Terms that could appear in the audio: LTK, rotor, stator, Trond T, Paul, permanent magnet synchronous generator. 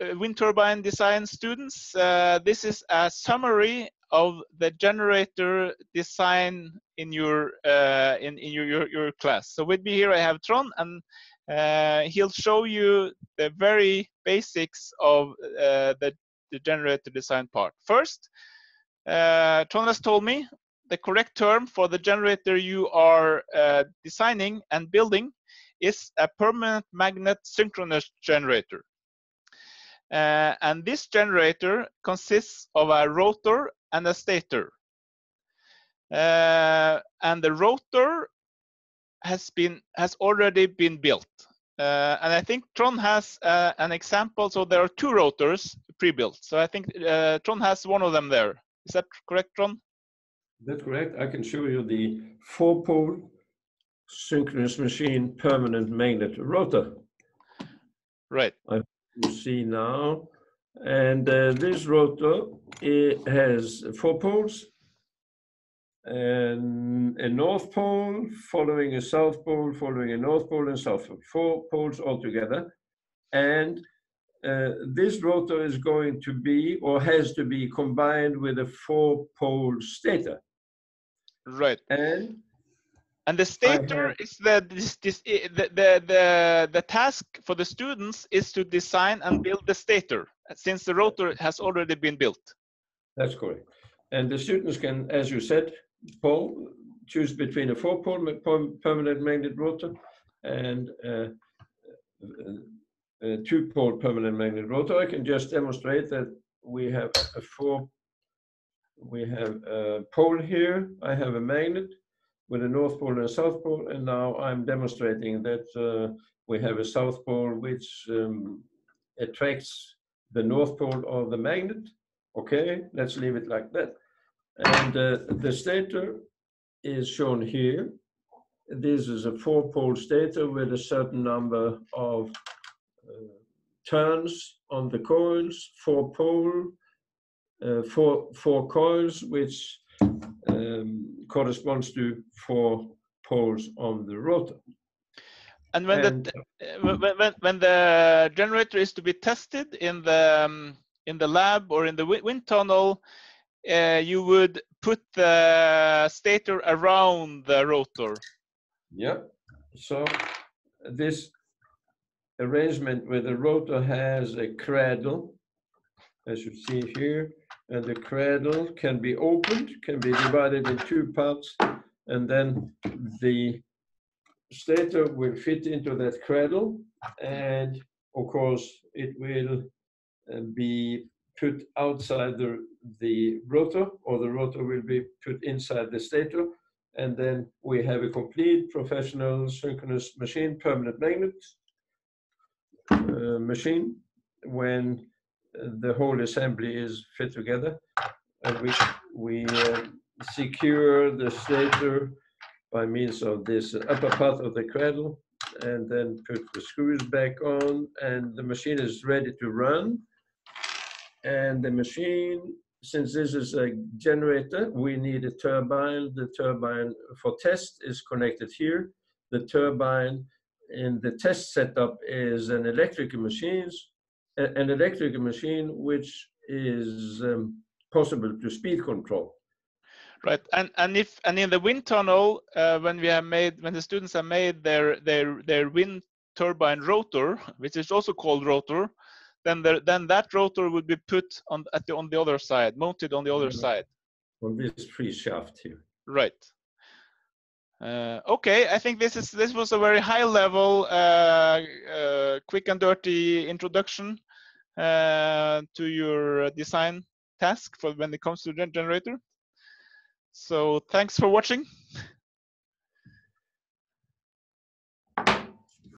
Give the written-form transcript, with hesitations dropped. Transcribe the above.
Wind turbine design students, this is a summary of the generator design in your your class. So with me here I have Trond, and he'll show you the very basics of the generator design part. First, Trond has told me the correct term for the generator you are designing and building is a permanent magnet synchronous generator. And this generator consists of a rotor and a stator. And the rotor has already been built. And I think Trond has an example. So there are two rotors pre-built. So I think Trond has one of them there. Is that correct, Trond? That's correct. I can show you the 4-pole synchronous machine permanent magnet rotor. Right. You see now, and this rotor, it has 4 poles, and a north pole following a south pole, following a north pole and south pole. 4 poles altogether, and this rotor is going to be, or has to be, combined with a 4-pole stator. Right. And the stator is the task for the students is to design and build the stator, since the rotor has already been built. That's correct. And the students can, as you said, Paul, choose between a 4-pole permanent magnet rotor and a 2-pole permanent magnet rotor. I can just demonstrate that we have a pole here. I have a magnet with a north pole and a south pole, and now I'm demonstrating that we have a south pole which attracts the north pole of the magnet. Okay, let's leave it like that. And the stator is shown here. This is a 4-pole stator with a certain number of turns on the coils, 4-pole, four coils, which corresponds to 4 poles on the rotor. And when the generator is to be tested in the lab or in the wind tunnel, you would put the stator around the rotor. Yeah. So this arrangement where the rotor has a cradle, as you see here, and the cradle can be opened, can be divided in 2 parts, and then the stator will fit into that cradle, and of course it will be put outside the rotor, or the rotor will be put inside the stator, and then we have a complete professional synchronous machine, permanent magnet machine, when the whole assembly is fit together, and we secure the stator by means of this upper part of the cradle, and then put the screws back on, and the machine is ready to run. And the machine, since this is a generator, we need a turbine. The turbine for test is connected here. The turbine in the test setup is an electrical machine. An electrical machine which is possible to speed control. Right, and in the wind tunnel, when the students have made their wind turbine rotor, which is also called rotor, then that rotor would be put on the other side, mounted on the other side. On this free shaft here. Right. Okay, I think this was a very high level, quick and dirty introduction to your design task for when it comes to the generator. So thanks for watching.